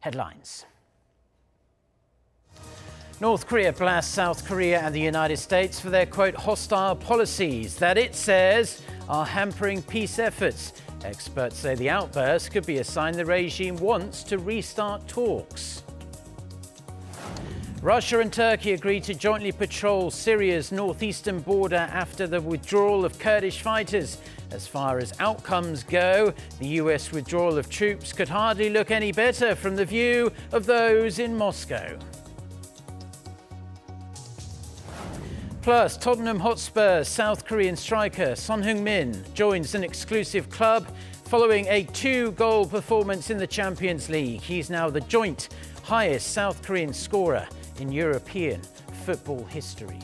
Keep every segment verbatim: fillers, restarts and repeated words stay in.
headlines. North Korea blasts South Korea and the United States for their, quote, hostile policies that it says are hampering peace efforts. Experts say the outburst could be a sign the regime wants to restart talks. Russia and Turkey agreed to jointly patrol Syria's northeastern border after the withdrawal of Kurdish fighters. As far as outcomes go, the U S withdrawal of troops could hardly look any better from the view of those in Moscow. Plus, Tottenham Hotspur South Korean striker Son Heung-min joins an exclusive club following a two-goal performance in the Champions League. He's now the joint highest South Korean scorer in European football history.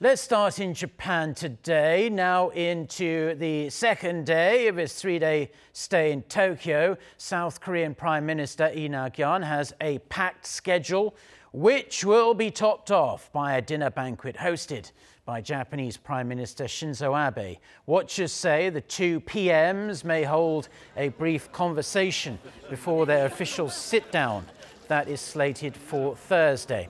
Let's start in Japan today, now into the second day of his three-day stay in Tokyo. South Korean Prime Minister Lee Nak-yon has a packed schedule, which will be topped off by a dinner banquet hosted by Japanese Prime Minister Shinzo Abe. Watchers say the two P Ms may hold a brief conversation before their official sit-down that is slated for Thursday.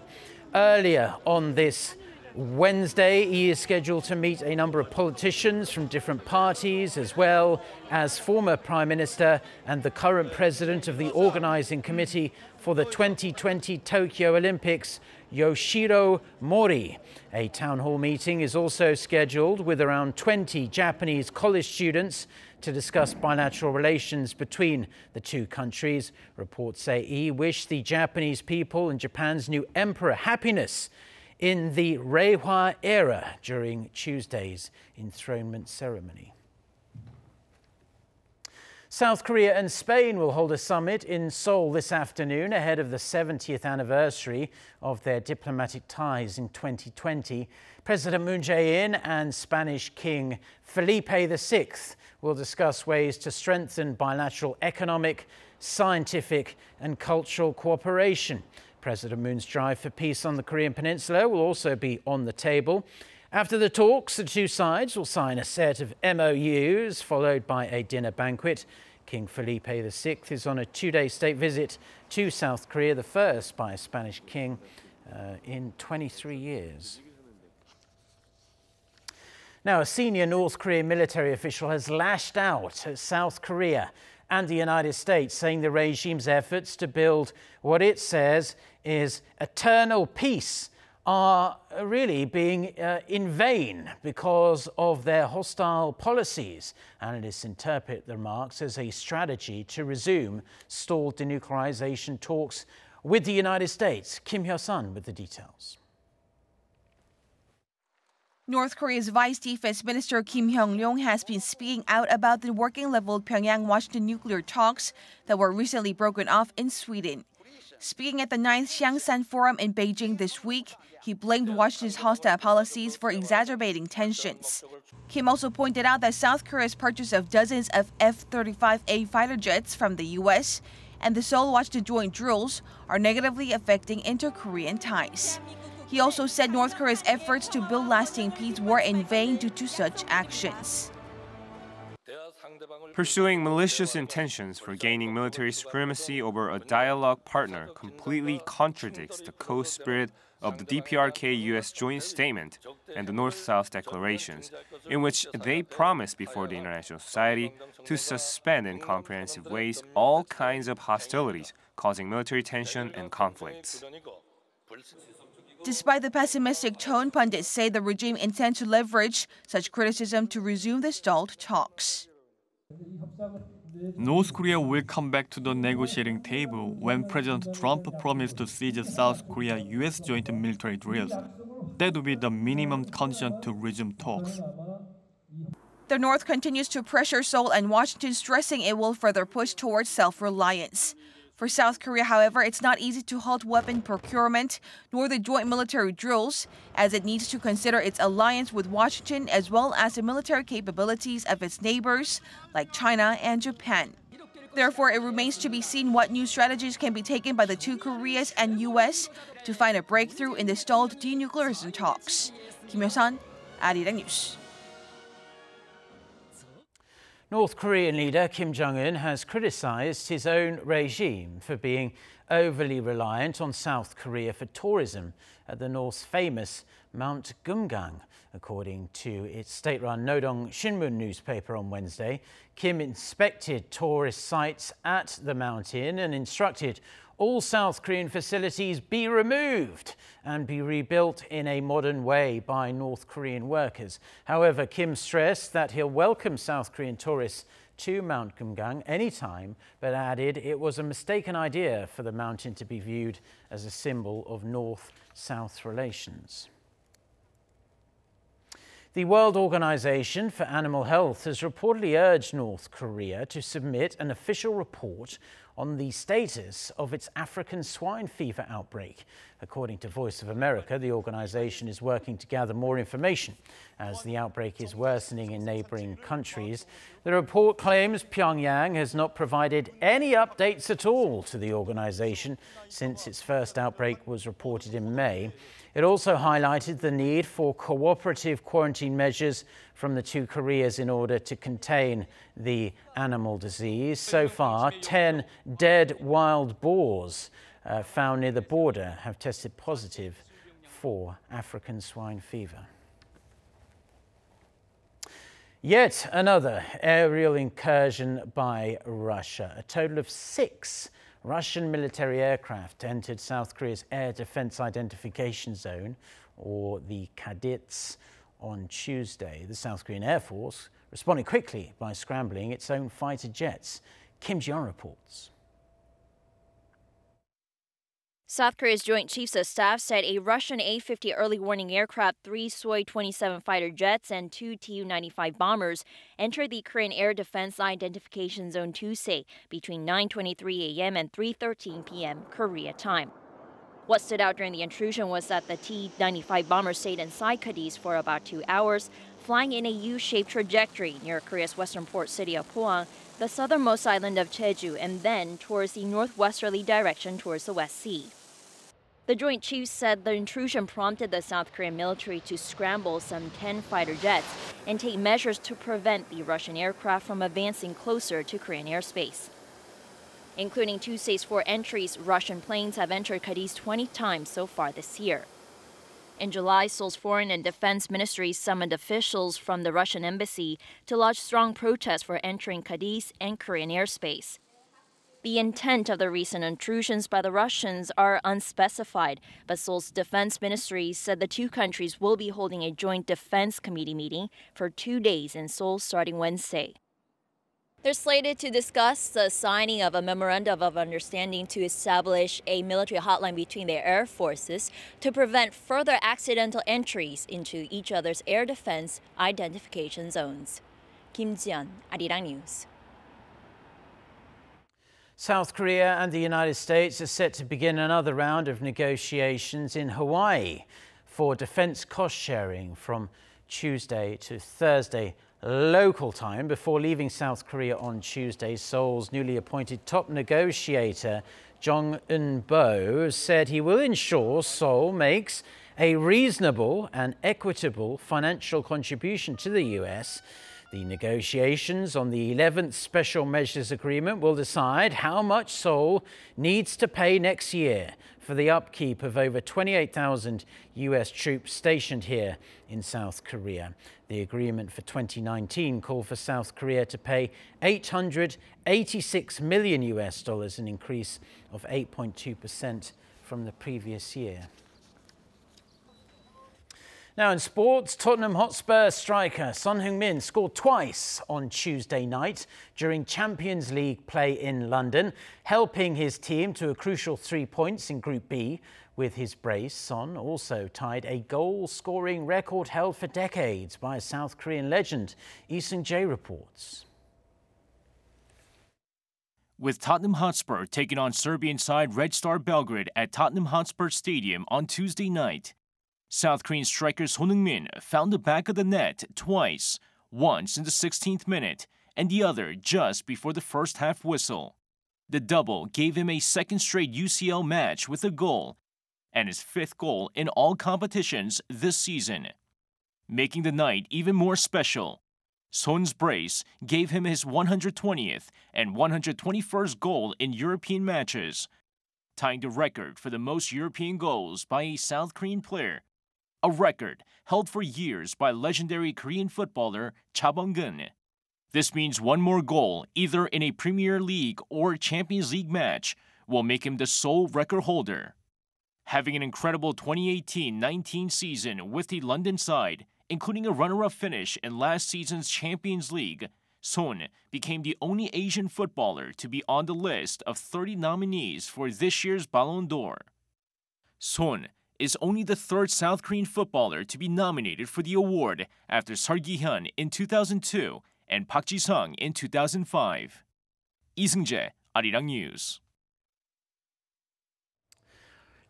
Earlier on this Wednesday, he is scheduled to meet a number of politicians from different parties, as well as former Prime Minister and the current president of the organizing committee for the twenty twenty Tokyo Olympics, Yoshiro Mori. A town hall meeting is also scheduled with around twenty Japanese college students to discuss bilateral relations between the two countries. Reports say he wished the Japanese people and Japan's new emperor happiness in the Reiwa era during Tuesday's enthronement ceremony. South Korea and Spain will hold a summit in Seoul this afternoon ahead of the seventieth anniversary of their diplomatic ties in twenty twenty. President Moon Jae-in and Spanish King Felipe the sixth will discuss ways to strengthen bilateral economic, scientific and cultural cooperation. President Moon's drive for peace on the Korean Peninsula will also be on the table. After the talks, the two sides will sign a set of M O Us, followed by a dinner banquet. King Felipe the sixth is on a two-day state visit to South Korea, the first by a Spanish king uh, in twenty-three years. Now, a senior North Korean military official has lashed out at South Korea and the United States, saying the regime's efforts to build what it says is eternal peace are really being uh, in vain because of their hostile policies. Analysts interpret the remarks as a strategy to resume stalled denuclearization talks with the United States. Kim Hyo-sun with the details. North Korea's Vice Defense Minister Kim Hyong-ryong has been speaking out about the working-level Pyongyang-Washington nuclear talks that were recently broken off in Sweden. Speaking at the ninth Xiangsan Forum in Beijing this week, he blamed Washington's hostile policies for exacerbating tensions. Kim also pointed out that South Korea's purchase of dozens of F thirty-five A fighter jets from the U S and the Seoul-Washington joint drills are negatively affecting inter-Korean ties. He also said North Korea's efforts to build lasting peace were in vain due to such actions. Pursuing malicious intentions for gaining military supremacy over a dialogue partner completely contradicts the co-spirit of the D P R K U S joint statement and the North-South declarations, in which they promised before the international society to suspend in comprehensive ways all kinds of hostilities, causing military tension and conflicts. Despite the pessimistic tone, pundits say the regime intends to leverage such criticism to resume the stalled talks. North Korea will come back to the negotiating table when President Trump promised to cease the South Korea U S joint military drills. That would be the minimum condition to resume talks. The North continues to pressure Seoul and Washington, stressing it will further push towards self-reliance. For South Korea, however, it's not easy to halt weapon procurement nor the joint military drills, as it needs to consider its alliance with Washington as well as the military capabilities of its neighbors like China and Japan. Therefore, it remains to be seen what new strategies can be taken by the two Koreas and U S to find a breakthrough in the stalled denuclearization talks. Kim Hyo-sun, Arirang News. North Korean leader Kim Jong-un has criticised his own regime for being overly reliant on South Korea for tourism at the North's famous Mount Kumgang. According to its state-run Nodong Shinmun newspaper on Wednesday, Kim inspected tourist sites at the mountain and instructed all South Korean facilities be removed and be rebuilt in a modern way by North Korean workers. However, Kim stressed that he'll welcome South Korean tourists to Mount Kumgang anytime, but added it was a mistaken idea for the mountain to be viewed as a symbol of North-South relations. The World Organization for Animal Health has reportedly urged North Korea to submit an official report on the status of its African swine fever outbreak. According to Voice of America, the organization is working to gather more information as the outbreak is worsening in neighboring countries. The report claims Pyongyang has not provided any updates at all to the organization since its first outbreak was reported in May. It also highlighted the need for cooperative quarantine measures from the two Koreas in order to contain the animal disease. So far, ten dead wild boars uh, found near the border have tested positive for African swine fever. Yet another aerial incursion by Russia. A total of six Russian military aircraft entered South Korea's Air Defense Identification Zone, or the KADIZ, on Tuesday. The South Korean Air Force responded quickly by scrambling its own fighter jets. Kim Ji-yeon reports. South Korea's Joint Chiefs of Staff said a Russian A fifty early warning aircraft, three Su twenty-seven fighter jets, and two Tu ninety-five bombers entered the Korean Air Defense Identification Zone Tuesday between nine twenty-three a m and three thirteen p m Korea time. What stood out during the intrusion was that the T ninety-five bomber stayed inside KADIZ for about two hours, flying in a U-shaped trajectory near Korea's western port city of Pohang, the southernmost island of Jeju, and then towards the northwesterly direction towards the West Sea. The Joint Chiefs said the intrusion prompted the South Korean military to scramble some ten fighter jets and take measures to prevent the Russian aircraft from advancing closer to Korean airspace. Including Tuesday's four entries, Russian planes have entered KADIZ twenty times so far this year. In July, Seoul's Foreign and Defense Ministries summoned officials from the Russian embassy to lodge strong protests for entering KADIZ and Korean airspace. The intent of the recent intrusions by the Russians are unspecified, but Seoul's defense ministry said the two countries will be holding a joint defense committee meeting for two days in Seoul starting Wednesday. They're slated to discuss the signing of a memorandum of understanding to establish a military hotline between their air forces to prevent further accidental entries into each other's air defense identification zones. Kim Ji-yeon, Arirang News. South Korea and the United States are set to begin another round of negotiations in Hawaii for defense cost sharing from Tuesday to Thursday local time. Before leaving South Korea on Tuesday, Seoul's newly appointed top negotiator Jeong Eun-bo said he will ensure Seoul makes a reasonable and equitable financial contribution to the U S. The negotiations on the eleventh Special Measures Agreement will decide how much Seoul needs to pay next year for the upkeep of over twenty-eight thousand U S troops stationed here in South Korea. The agreement for twenty nineteen called for South Korea to pay eight hundred eighty-six million U S dollars, an increase of eight point two percent from the previous year. Now in sports, Tottenham Hotspur striker Son Heung-min scored twice on Tuesday night during Champions League play in London, helping his team to a crucial three points in Group B with his brace. Son also tied a goal-scoring record held for decades by a South Korean legend. Lee Seung-jae reports. With Tottenham Hotspur taking on Serbian side Red Star Belgrade at Tottenham Hotspur Stadium on Tuesday night, South Korean striker Son Heung-min found the back of the net twice, once in the sixteenth minute and the other just before the first half whistle. The double gave him a second straight U C L match with a goal and his fifth goal in all competitions this season, making the night even more special. Son's brace gave him his one hundred twentieth and one hundred twenty-first goal in European matches, tying the record for the most European goals by a South Korean player, a record held for years by legendary Korean footballer bong gun. This means one more goal, either in a Premier League or Champions League match, will make him the sole record holder. Having an incredible twenty eighteen nineteen season with the London side, including a runner-up finish in last season's Champions League, Son became the only Asian footballer to be on the list of thirty nominees for this year's Ballon d'Or. Son is only the third South Korean footballer to be nominated for the award after Seol Ki-hyun in two thousand two and Park Ji-sung in two thousand five. Lee Seung-jae, Arirang News.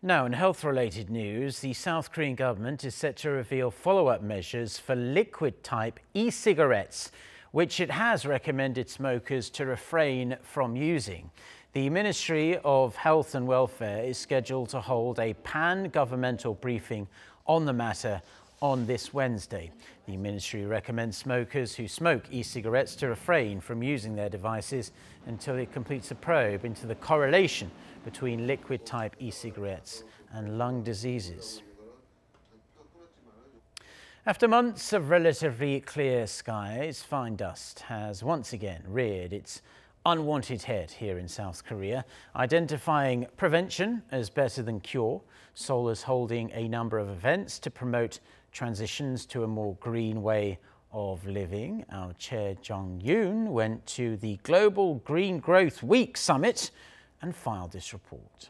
Now, in health-related news, the South Korean government is set to reveal follow-up measures for liquid-type e-cigarettes, which it has recommended smokers to refrain from using. The Ministry of Health and Welfare is scheduled to hold a pan-governmental briefing on the matter on this Wednesday. The ministry recommends smokers who smoke e-cigarettes to refrain from using their devices until it completes a probe into the correlation between liquid-type e-cigarettes and lung diseases. After months of relatively clear skies, fine dust has once again reared its unwanted head here in South Korea. Identifying prevention as better than cure, Seoul is holding a number of events to promote transitions to a more green way of living. Our chair, Jeong Eun, went to the Global Green Growth Week Summit and filed this report.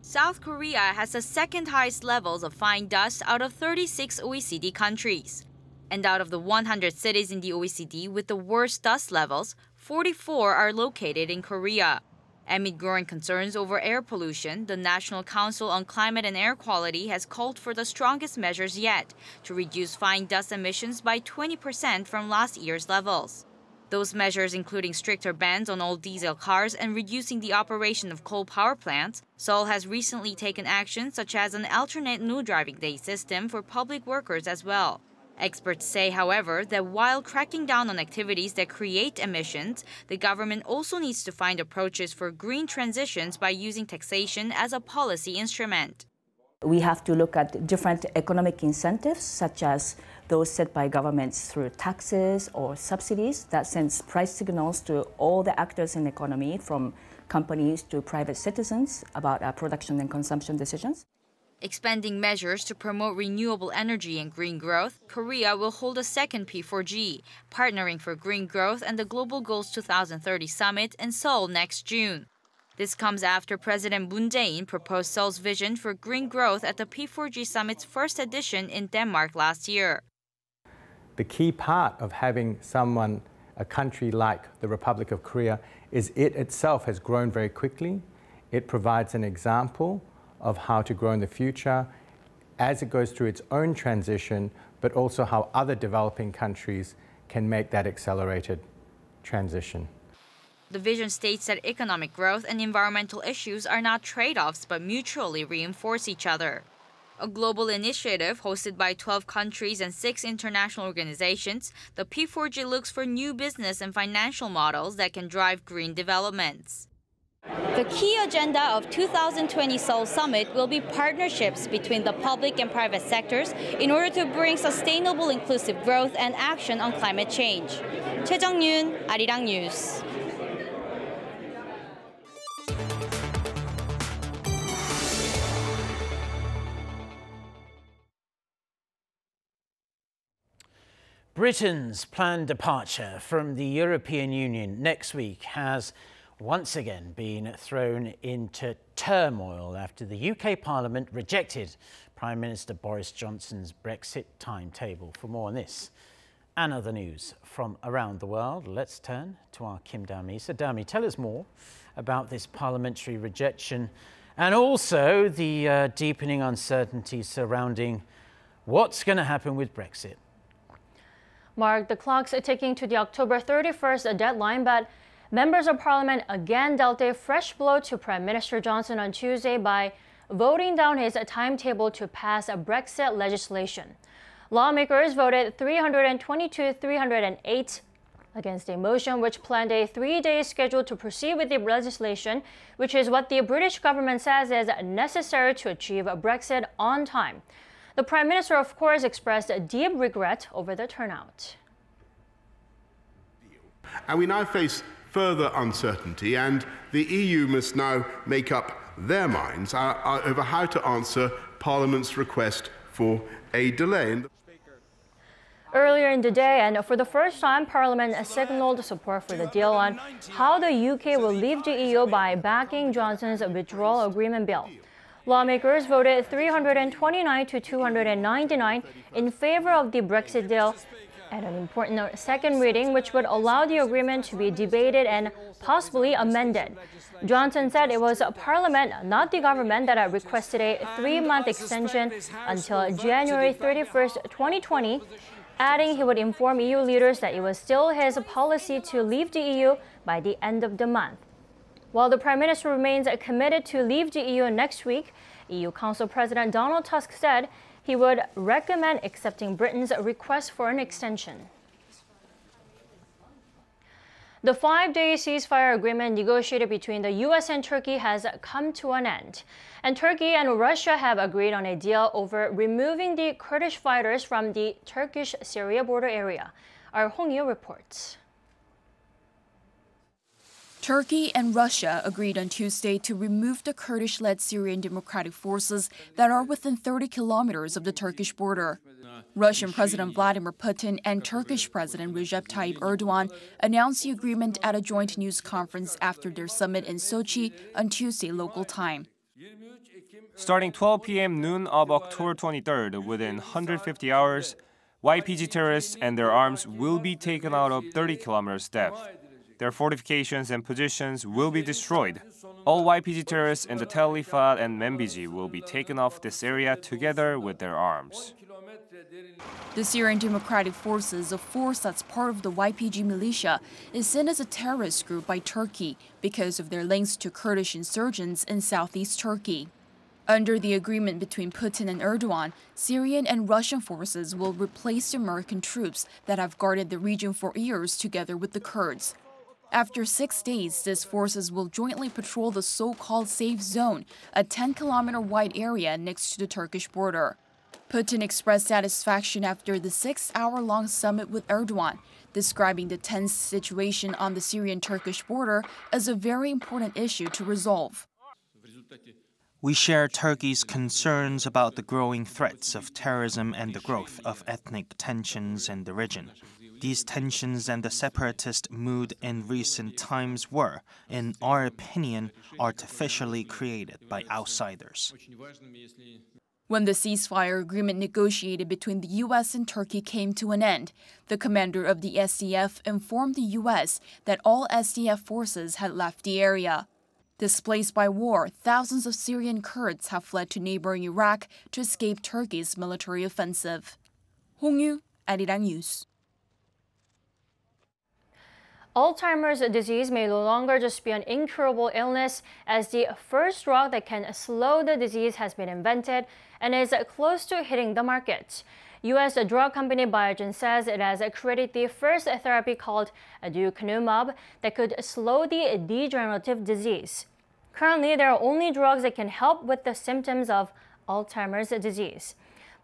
South Korea has the second highest levels of fine dust out of thirty-six O E C D countries. And out of the one hundred cities in the O E C D with the worst dust levels, forty-four are located in Korea. Amid growing concerns over air pollution, the National Council on Climate and Air Quality has called for the strongest measures yet to reduce fine dust emissions by twenty percent from last year's levels. Those measures, including stricter bans on all diesel cars and reducing the operation of coal power plants. Seoul has recently taken actions such as an alternate no driving day system for public workers as well. Experts say, however, that while cracking down on activities that create emissions, the government also needs to find approaches for green transitions by using taxation as a policy instrument. We have to look at different economic incentives, such as those set by governments through taxes or subsidies that sends price signals to all the actors in the economy, from companies to private citizens, about our production and consumption decisions. Expanding measures to promote renewable energy and green growth, Korea will hold a second P four G, partnering for green growth and the Global Goals two thousand thirty summit in Seoul next June. This comes after President Moon Jae-in proposed Seoul's vision for green growth at the P four G summit's first edition in Denmark last year. The key part of having someone, a country like the Republic of Korea, is it itself has grown very quickly. It provides an example of how to grow in the future as it goes through its own transition, but also how other developing countries can make that accelerated transition. The vision states that economic growth and environmental issues are not trade-offs, but mutually reinforce each other. A global initiative hosted by twelve countries and six international organizations, the P four G looks for new business and financial models that can drive green developments. The key agenda of two thousand twenty Seoul Summit will be partnerships between the public and private sectors in order to bring sustainable, inclusive growth and action on climate change. Choi Jung-yoon, Arirang News. Britain's planned departure from the European Union next week has once again been thrown into turmoil after the U K Parliament rejected Prime Minister Boris Johnson's Brexit timetable. For more on this and other news from around the world, let's turn to our Kim Dami. So Dami, tell us more about this parliamentary rejection and also the uh, deepening uncertainty surrounding what's going to happen with Brexit. Mark, the clock's ticking to the October thirty-first deadline, but Members of Parliament again dealt a fresh blow to Prime Minister Johnson on Tuesday by voting down his timetable to pass Brexit legislation. Lawmakers voted three hundred twenty-two to three hundred eight against a motion which planned a three-day schedule to proceed with the legislation, which is what the British government says is necessary to achieve Brexit on time. The Prime Minister, of course, expressed deep regret over the turnout. And we now face further uncertainty, and the E U must now make up their minds over how to answer Parliament's request for a delay. Earlier in the day, and for the first time, Parliament signalled support for the deal on how the U K will leave the E U by backing Johnson's withdrawal agreement bill. Lawmakers voted three hundred twenty-nine to two hundred ninety-nine in favour of the Brexit deal at an important second reading, which would allow the agreement to be debated and possibly amended. Johnson said it was Parliament, not the government, that requested a three-month extension until January thirty-first, twenty twenty, adding he would inform E U leaders that it was still his policy to leave the E U by the end of the month. While the Prime Minister remains committed to leave the E U next week, E U Council President Donald Tusk said he would recommend accepting Britain's request for an extension. The five-day ceasefire agreement negotiated between the U S and Turkey has come to an end, and Turkey and Russia have agreed on a deal over removing the Kurdish fighters from the Turkish-Syria border area. Our Hong Yu reports. Turkey and Russia agreed on Tuesday to remove the Kurdish-led Syrian Democratic Forces that are within thirty kilometers of the Turkish border. Russian President Vladimir Putin and Turkish President Recep Tayyip Erdogan announced the agreement at a joint news conference after their summit in Sochi on Tuesday local time. Starting twelve p m noon of October twenty-third, within one hundred fifty hours, Y P G terrorists and their arms will be taken out of thirty kilometers depth. Their fortifications and positions will be destroyed. All Y P G terrorists in the Tel Rifat and Membiji will be taken off this area together with their arms. The Syrian Democratic Forces, a force that's part of the Y P G militia, is seen as a terrorist group by Turkey because of their links to Kurdish insurgents in southeast Turkey. Under the agreement between Putin and Erdogan, Syrian and Russian forces will replace the American troops that have guarded the region for years together with the Kurds. After six days, these forces will jointly patrol the so-called safe zone, a ten kilometer wide area next to the Turkish border. Putin expressed satisfaction after the six hour long summit with Erdogan, describing the tense situation on the Syrian-Turkish border as a very important issue to resolve. We share Turkey's concerns about the growing threats of terrorism and the growth of ethnic tensions in the region. These tensions and the separatist mood in recent times were, in our opinion, artificially created by outsiders. When the ceasefire agreement negotiated between the U S and Turkey came to an end, the commander of the S D F informed the U S that all S D F forces had left the area. Displaced by war, thousands of Syrian Kurds have fled to neighboring Iraq to escape Turkey's military offensive. Hong Yu, Arirang News. Alzheimer's disease may no longer just be an incurable illness, as the first drug that can slow the disease has been invented and is close to hitting the market. U S drug company Biogen says it has created the first therapy called aducanumab that could slow the degenerative disease. Currently, there are only drugs that can help with the symptoms of Alzheimer's disease.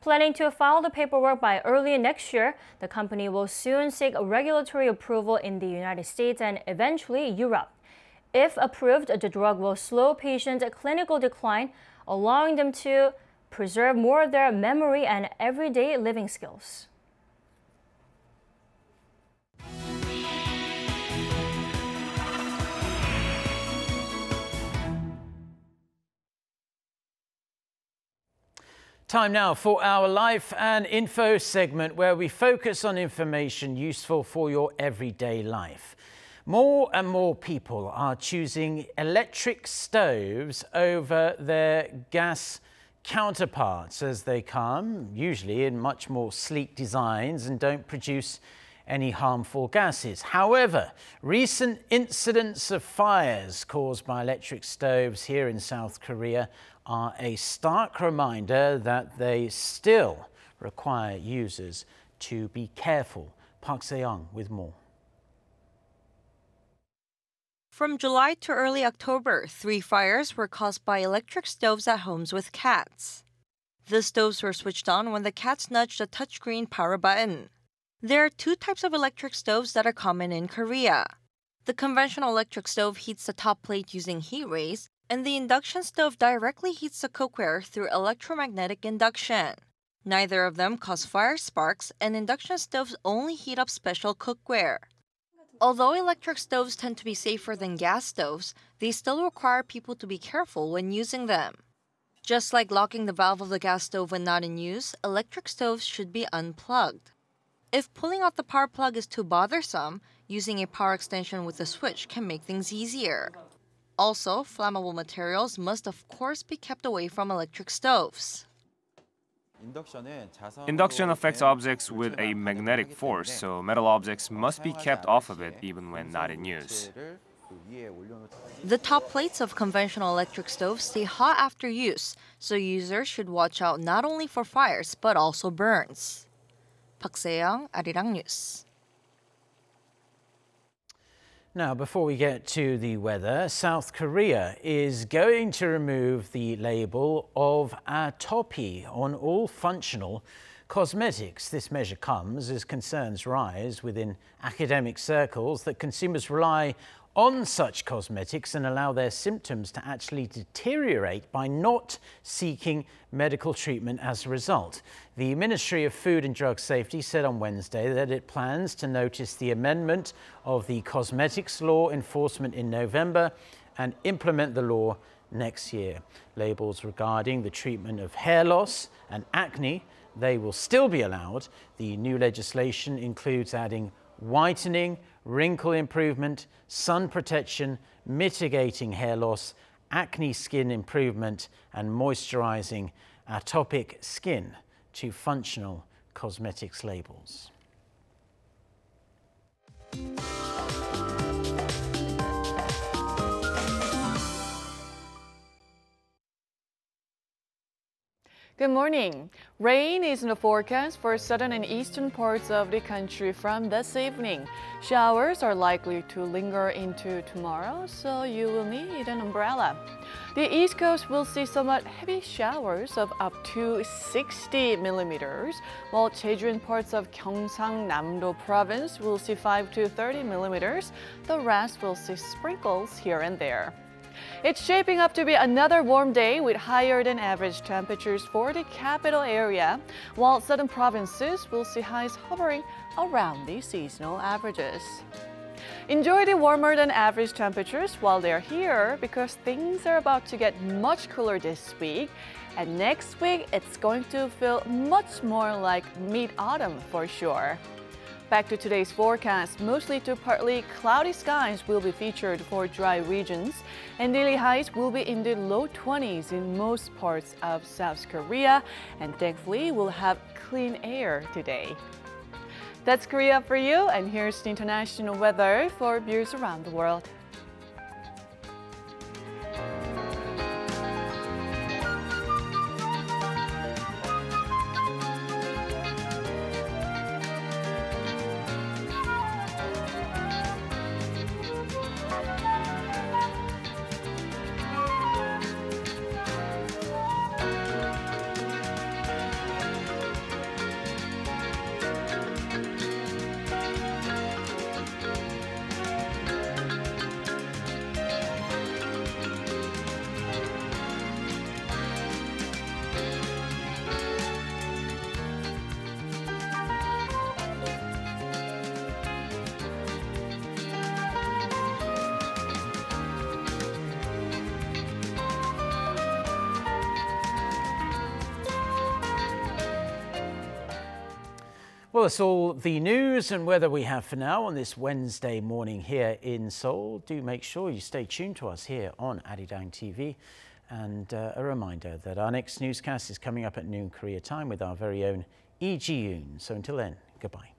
Planning to file the paperwork by early next year, the company will soon seek regulatory approval in the United States and eventually Europe. If approved, the drug will slow patients' clinical decline, allowing them to preserve more of their memory and everyday living skills. Time now for our Life and Info segment, where we focus on information useful for your everyday life. More and more people are choosing electric stoves over their gas counterparts, as they come, usually in much more sleek designs and don't produce any harmful gases. However, recent incidents of fires caused by electric stoves here in South Korea are a stark reminder that they still require users to be careful. Park Se-young with more. From July to early October, three fires were caused by electric stoves at homes with cats. The stoves were switched on when the cats nudged the touchscreen power button. There are two types of electric stoves that are common in Korea. The conventional electric stove heats the top plate using heat rays, and the induction stove directly heats the cookware through electromagnetic induction. Neither of them cause fire sparks, and induction stoves only heat up special cookware. Although electric stoves tend to be safer than gas stoves, they still require people to be careful when using them. Just like locking the valve of the gas stove when not in use, electric stoves should be unplugged. If pulling out the power plug is too bothersome, using a power extension with a switch can make things easier. Also, flammable materials must of course be kept away from electric stoves. Induction affects objects with a magnetic force, so metal objects must be kept off of it even when not in use. The top plates of conventional electric stoves stay hot after use, so users should watch out not only for fires but also burns. Park Se-young, Arirang News. Now, before we get to the weather, South Korea is going to remove the label of atopic on all functional cosmetics. This measure comes as concerns rise within academic circles that consumers rely on such cosmetics and allow their symptoms to actually deteriorate by not seeking medical treatment as a result. The Ministry of Food and Drug Safety said on Wednesday that it plans to notice the amendment of the cosmetics law enforcement in November and implement the law next year. Labels regarding the treatment of hair loss and acne, they will still be allowed. The new legislation includes adding whitening, wrinkle improvement, sun protection, mitigating hair loss, acne skin improvement, and moisturizing atopic skin to functional cosmetics labels. Good morning. Rain is in the forecast for southern and eastern parts of the country from this evening. Showers are likely to linger into tomorrow, so you will need an umbrella. The East Coast will see somewhat heavy showers of up to sixty millimeters, while Jeju and parts of Gyeongsang-namdo province will see five to thirty millimeters. The rest will see sprinkles here and there. It's shaping up to be another warm day with higher than average temperatures for the capital area, while southern provinces will see highs hovering around the seasonal averages. Enjoy the warmer than average temperatures while they're here, because things are about to get much cooler this week, and next week it's going to feel much more like mid-autumn for sure. Back to today's forecast, mostly to partly cloudy skies will be featured for dry regions, and daily highs will be in the low twenties in most parts of South Korea, and thankfully we'll have clean air today. That's Korea for you, and here's the international weather for viewers around the world. Well, that's all the news and weather we have for now on this Wednesday morning here in Seoul. Do make sure you stay tuned to us here on Arirang T V. And uh, a reminder that our next newscast is coming up at noon Korea time with our very own Lee Ji-yoon. So until then, goodbye.